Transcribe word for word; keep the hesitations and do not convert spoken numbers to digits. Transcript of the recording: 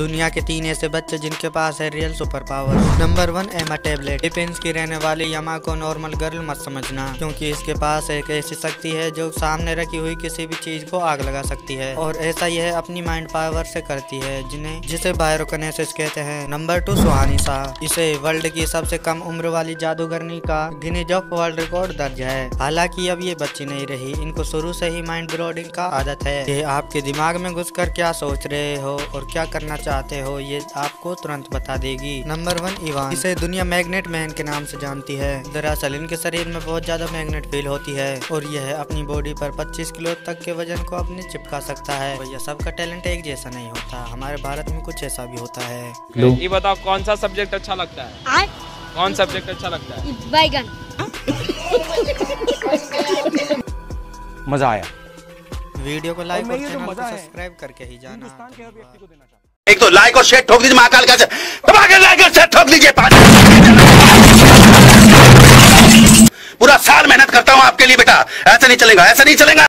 दुनिया के तीन ऐसे बच्चे जिनके पास है real super power. Number one, Emma Tablet. Philippines की रहने वाली यमा को नॉर्मल गर्ल मत समझना, क्योंकि इसके पास एक ऐसी शक्ति है जो सामने रखी हुई किसी भी चीज को आग लगा सकती है, और ऐसा यह अपनी माइंड पावर से करती है, जिन्हें जिसे बायरोकिनेसिस कहते हैं। Number two, Suhani Shah. इसे वर्ल्ड की सबसे कम उम्र वाली जादूगरनी का गिनीज वर्ल्ड रिकॉर्ड दर्ज है। हालांकि अब ये बच्ची नहीं रही, इनको शुरू से ही माइंड ब्लोडिंग का आदत है। ये आपके दिमाग में घुसकर क्या सोच रहे हो और क्या करना चाहते हो ये आपको तुरंत बता देगी। Number one, Ivan. इसे दुनिया मैग्नेट मैन के नाम से जानती है। दरअसल इनके शरीर में बहुत ज्यादा मैग्नेट फील होती है और यह अपनी बॉडी पर पच्चीस किलो तक के वजन को अपने चिपका सकता है। भैया सबका टैलेंट एक जैसा नहीं होता, हमारे भारत में कुछ ऐसा भी होता है। ये बताओ कौन सा सब्जेक्ट अच्छा लगता है? आर? कौन सब्जेक्ट अच्छा लगता है? बैगन। मजा आया। वीडियो को लाइक और चैनल को सब्सक्राइब करके ही जाना। एक तो लाइक और शेयर ठोक दीजिए, महाकाल का लाइक और शेयर ठोक दीजिए। पूरा साल मेहनत करता हूँ आपके लिए बेटा, ऐसा नहीं चलेगा, ऐसा नहीं चलेगा।